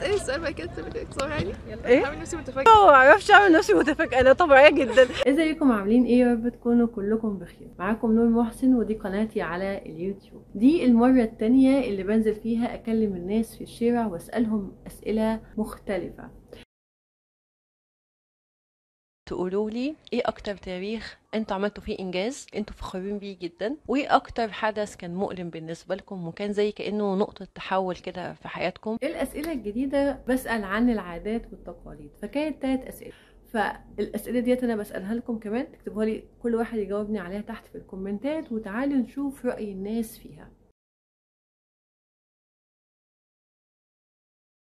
اسالي سؤال بعد كده تصوري يلا اعملي نفسي متفاجئه. ما اعرفش اعمل نفسي متفاجئه، انا طبيعيه جدا. ازيكم عاملين ايه؟ يا رب تكونوا كلكم بخير. معاكم نور محسن ودي قناتي على اليوتيوب. دي المره الثانيه اللي بنزل فيها اكلم الناس في الشارع واسالهم اسئله مختلفه. تقولوا لي ايه اكتر تاريخ انتوا عملتوا فيه انجاز انتوا فخورين بيه جدا، وايه اكتر حدث كان مؤلم بالنسبه لكم وكان زي كانه نقطه تحول كده في حياتكم؟ الاسئله الجديده بسال عن العادات والتقاليد، فكانت 3 اسئله، فالاسئله ديت انا بسالها لكم كمان، تكتبوها لي كل واحد يجاوبني عليها تحت في الكومنتات وتعالوا نشوف راي الناس فيها.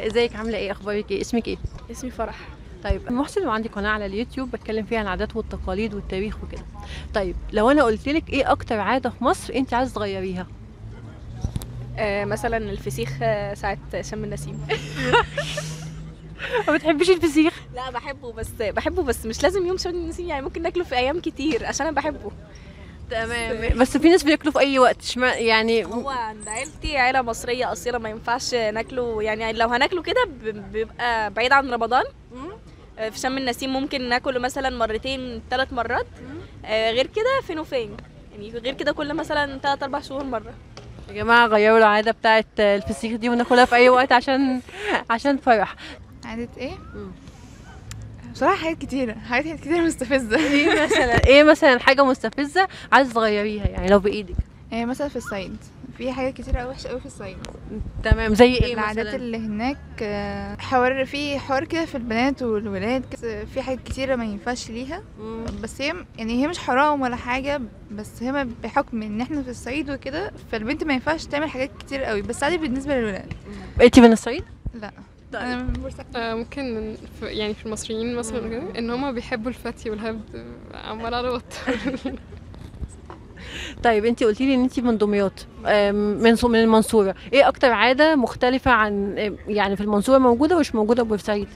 ازيك؟ عامله ايه؟ اخبارك ايه؟ اسمك ايه؟ اسمي فرح. طيب محسن وعندي قناه على اليوتيوب بتكلم فيها عن العادات والتقاليد والتاريخ وكده. طيب لو انا قلت لك ايه اكتر عاده في مصر انت عايزه تغيريها؟ مثلا الفسيخ ساعه شم النسيم. ما بتحبيش الفسيخ؟ لا بحبه بس مش لازم يوم شم النسيم، يعني ممكن ناكله في ايام كتير عشان انا بحبه. تمام. بس في ناس بياكلوه في اي وقت، يعني هو عند عيلتي عيله مصريه اصيله ما ينفعش ناكله، يعني لو هناكله كده بيبقى بعيد عن رمضان. في شم النسيم ممكن ناكله مثلا 2 3 مرات، غير كده فين وفين، يعني غير كده كل مثلا 3 4 شهور مره. يا جماعه غيروا العاده بتاعه الفسيخ دي وناكلها في اي وقت عشان فرح. عاده ايه؟ بصراحه حاجات كتيره مستفزه. ايه مثلا حاجه مستفزه عايزه تغيريها يعني لو بايدك؟ ايه مثلا في الصعيد في حاجات كتير قوي وحشه قوي في الصعيد. تمام. زي ايه مثلا؟ العادات اللي هناك، حوار كده في البنات والولاد، في حاجات كتيره ما ينفعش ليها، بس هي يعني هي مش حرام ولا حاجه، بس هي بحكم ان احنا في الصعيد وكده فالبنت ما ينفعش تعمل حاجات كتير قوي، بس عادي بالنسبه للولاد. انت من الصعيد؟ لا طيب. انا من بورسعيد. ممكن يعني في المصريين مثلا كده ان هم بيحبوا الفتي والهبد عمال على بطال. طيب انت قلتي لي ان انت من دمياط، من المنصوره، ايه اكتر عاده مختلفه عن يعني في المنصوره موجوده ومش موجوده في بورسعيد؟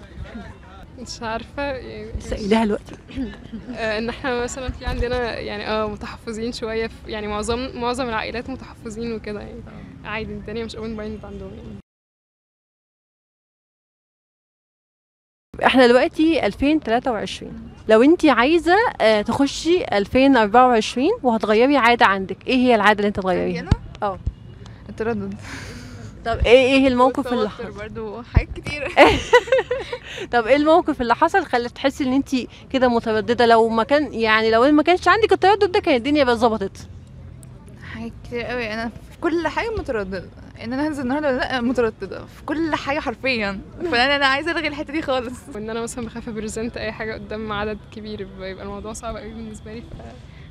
مش عارفه يعني سائلها الوقت. ان احنا مثلا في عندنا يعني متحفظين شويه، يعني معظم العائلات متحفظين وكده، يعني عادي الدنيا مش اوبن مايند عندهم يعني. احنا دلوقتي 2023، لو انت عايزه تخشي 2024 وهتغيري عاده عندك، ايه هي العاده اللي انت تغيريها؟ التردد. طب ايه الموقف اللي حصل؟ برضه حاجات كتيره. طب ايه الموقف اللي حصل خلى تحسي ان انت كده متردده؟ لو ما كانش عندك التردد ده كانت الدنيا بقت ظبطت. حاجات كتير قوي، انا في كل حاجه متردده، ان انا هنزل النهارده ولا لا متردده في كل حاجه حرفيا، فانا عايزه الغي الحته دي خالص. وان انا مثلا بخاف ابريزنت اي حاجه قدام عدد كبير بيبقى الموضوع صعب قوي بالنسبه لي،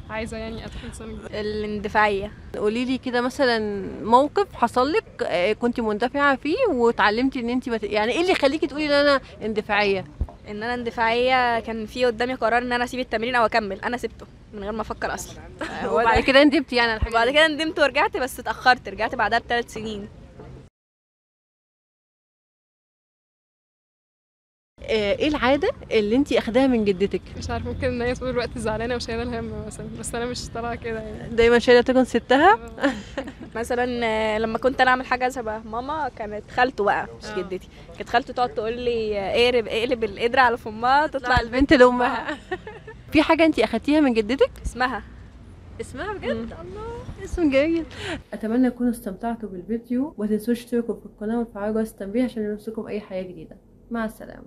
فعايزه يعني ادخل صمت. الاندفاعيه. قولي لي كده مثلا موقف حصل لك كنت مندفعه فيه وتعلمتي ان انت يعني ايه اللي يخليكي تقولي ان انا اندفاعيه؟ ان انا اندفاعيه كان في قدامي قرار ان انا اسيب التمرين او اكمل، انا سبته من غير ما افكر اصلا. وبعد كده ندمت يعني على الحاجه. بعد كده ندمت ورجعت، بس اتاخرت، رجعت بعدها ب3 سنين. ايه العاده اللي انت اخداها من جدتك؟ مش عارفه، ممكن ان هي طول الوقت زعلانه وشايله الهم مثلا، بس انا مش طالعه كده يعني، دايما شايله تكون ستها. مثلا لما كنت انا اعمل حاجه شبه ماما، كانت خالته بقى مش جدتي، كانت خالته تقعد تقول لي اقلب القدره على فمها تطلع البنت لامها. في حاجه انت اخدتيها من جدتك؟ اسمها بجد؟ الله، اسم جميل. اتمنى تكونوا استمتعتوا بالفيديو، وما تنسوش تشتركوا في القناه وتفعلوا جرس التنبيه عشان يوصلكم اي حاجه جديده. مع السلامه.